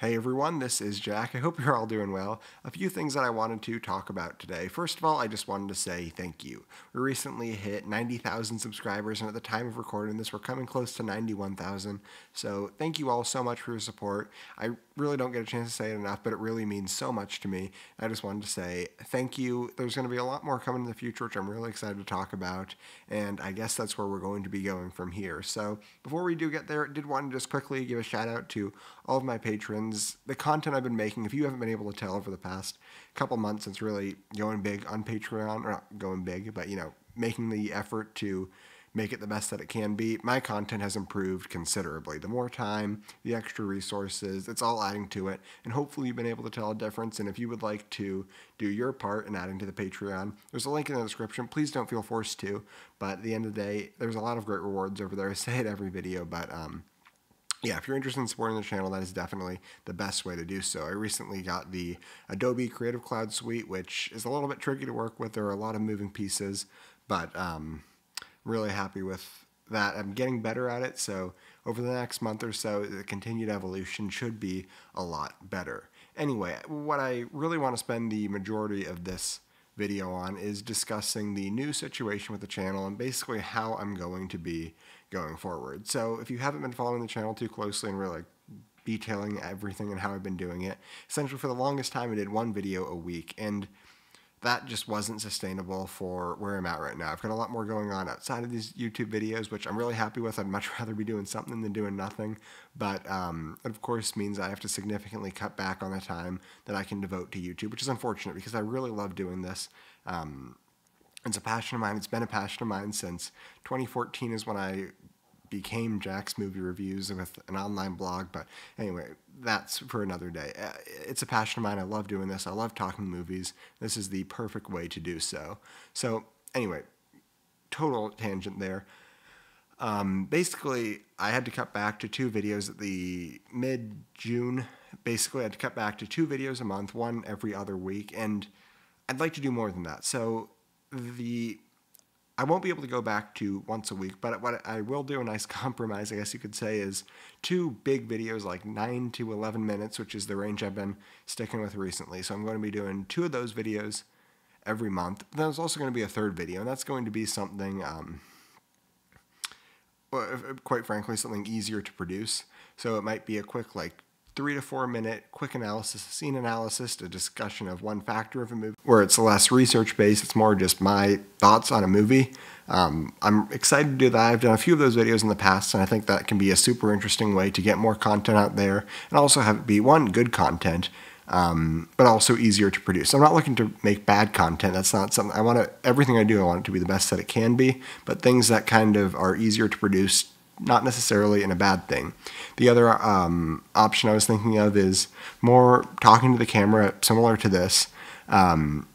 Hey everyone, this is Jack. I hope you're all doing well. A few things that I wanted to talk about today. First of all, I just wanted to say thank you. We recently hit 90,000 subscribers, and at the time of recording this, we're coming close to 91,000. So thank you all so much for your support. I really don't get a chance to say it enough, but it really means so much to me. I just wanted to say thank you. There's going to be a lot more coming in the future, which I'm really excited to talk about, and I guess that's where we're going to be going from here. So before we do get there, I did want to just quickly give a shout out to all of my patrons. The content I've been making, if you haven't been able to tell over the past couple months, it's really going big on Patreon, or not going big, but, you know, making the effort to make it the best that it can be. My content has improved considerably. The more time, the extra resources, it's all adding to it, and hopefully you've been able to tell a difference. And if you would like to do your part in adding to the Patreon, there's a link in the description. Please don't feel forced to, but at the end of the day, there's a lot of great rewards over there. I say it every video, but, yeah, if you're interested in supporting the channel, that is definitely the best way to do so. I recently got the Adobe Creative Cloud Suite, which is a little bit tricky to work with. There are a lot of moving pieces, but really happy with that. I'm getting better at it, so over the next month or so, the continued evolution should be a lot better. Anyway, what I really want to spend the majority of this video on is discussing the new situation with the channel and basically how I'm going to be going forward. So if you haven't been following the channel too closely and really detailing everything and how I've been doing it, essentially for the longest time I did one video a week, and that just wasn't sustainable for where I'm at right now. I've got a lot more going on outside of these YouTube videos, which I'm really happy with. I'd much rather be doing something than doing nothing, but it of course means I have to significantly cut back on the time that I can devote to YouTube, which is unfortunate because I really love doing this. It's a passion of mine. It's been a passion of mine since 2014 is when I became Jack's Movie Reviews with an online blog, but anyway, that's for another day. It's a passion of mine. I love doing this. I love talking movies. This is the perfect way to do so. So anyway, total tangent there. Basically, I had to cut back to two videos at the mid-June. Basically, I had to cut back to two videos a month, one every other week, and I'd like to do more than that. So I won't be able to go back to once a week, but what I will do, a nice compromise, I guess you could say, is two big videos, like 9 to 11 minutes, which is the range I've been sticking with recently. So I'm going to be doing two of those videos every month. But there's also going to be a third video, and that's going to be something, quite frankly, something easier to produce. So it might be a quick, like, 3 to 4 minute quick analysis, scene analysis, a discussion of one factor of a movie, where it's less research-based, it's more just my thoughts on a movie. I'm excited to do that. I've done a few of those videos in the past, and I think that can be a super interesting way to get more content out there, and also have it be, one, good content, but also easier to produce. I'm not looking to make bad content. That's not something I want to, everything I do, I want it to be the best that it can be, but things that kind of are easier to produce, not necessarily in a bad thing. The other option I was thinking of is more talking to the camera, similar to this, in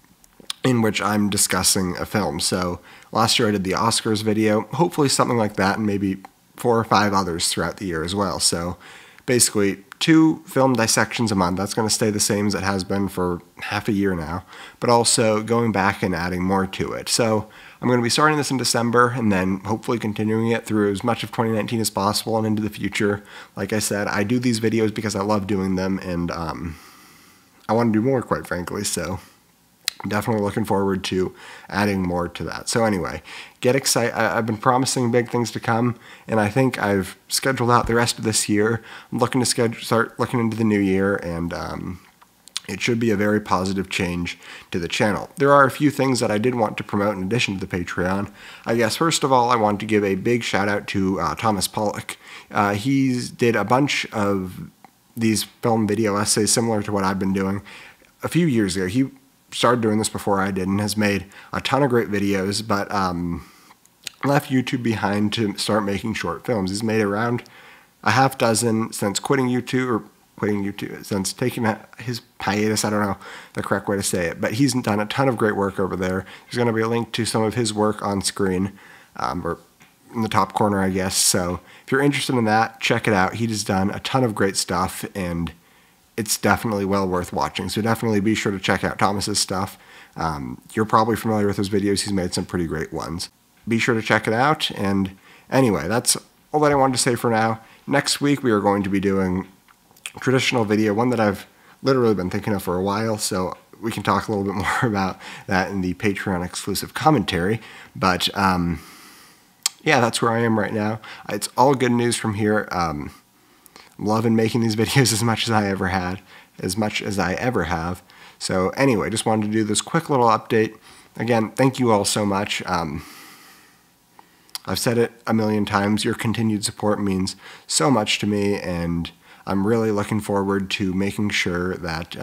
which I'm discussing a film. So last year I did the Oscars video, hopefully something like that, and maybe 4 or 5 others throughout the year as well. So basically 2 film dissections a month. That's going to stay the same as it has been for half a year now, but also going back and adding more to it. So I'm going to be starting this in December and then hopefully continuing it through as much of 2019 as possible and into the future. Like I said, I do these videos because I love doing them, and I want to do more, quite frankly, so I'm definitely looking forward to adding more to that. So anyway, get excited. I've been promising big things to come, and I think I've scheduled out the rest of this year. I'm looking to start looking into the new year, and it should be a very positive change to the channel. There are a few things that I did want to promote in addition to the Patreon. I guess, first of all, I want to give a big shout out to Thomas Pollock. He did a bunch of these film video essays similar to what I've been doing a few years ago. He started doing this before I did and has made a ton of great videos, but left YouTube behind to start making short films. He's made around a half dozen since quitting YouTube, or since taking his hiatus, I don't know the correct way to say it, but he's done a ton of great work over there. There's going to be a link to some of his work on screen, or in the top corner, I guess. So if you're interested in that, check it out. He's done a ton of great stuff, and it's definitely well worth watching. So definitely be sure to check out Thomas's stuff. You're probably familiar with his videos. He's made some pretty great ones. Be sure to check it out. And anyway, that's all that I wanted to say for now. Next week, we are going to be doing traditional video, one that I've literally been thinking of for a while, so we can talk a little bit more about that in the Patreon exclusive commentary. But yeah, that's where I am right now. It's all good news from here. I'm loving making these videos as much as I ever have. So anyway, just wanted to do this quick little update. Again, thank you all so much. I've said it a million times, your continued support means so much to me, and I'm really looking forward to making sure that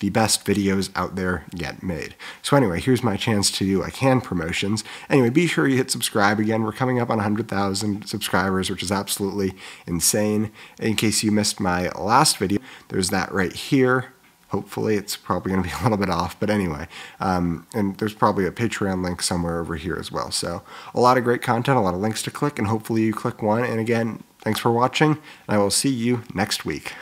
the best videos out there get made. So anyway, here's my chance to do promotions. Anyway, be sure you hit subscribe. Again, we're coming up on 100,000 subscribers, which is absolutely insane. In case you missed my last video, there's that right here. Hopefully, it's probably going to be a little bit off, but anyway, and there's probably a Patreon link somewhere over here as well. So a lot of great content, a lot of links to click, and hopefully you click one. And again, thanks for watching, and I will see you next week.